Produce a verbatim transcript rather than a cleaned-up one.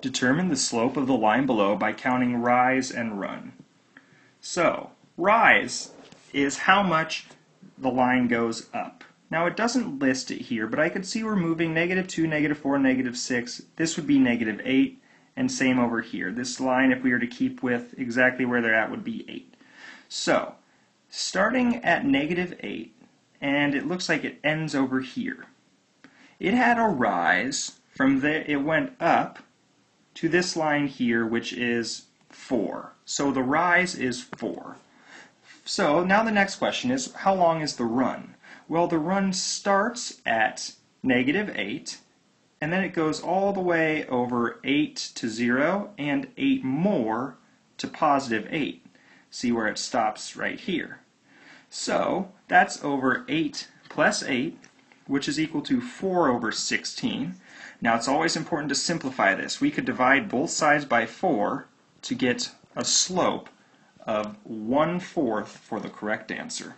Determine the slope of the line below by counting rise and run. So, rise is how much the line goes up. Now it doesn't list it here, but I could see we're moving negative two, negative four, negative six. This would be negative eight, and same over here. This line, if we were to keep with exactly where they're at, would be eight. So, starting at negative eight, and it looks like it ends over here. It had a rise from there, it went up to this line here, which is four. So the rise is four. So now the next question is, how long is the run? Well, the run starts at negative eight, and then it goes all the way over eight to zero, and eight more to positive eight. See where it stops right here. So that's over eight plus eight, which is equal to four over sixteen. Now it's always important to simplify this. We could divide both sides by four to get a slope of one fourth for the correct answer.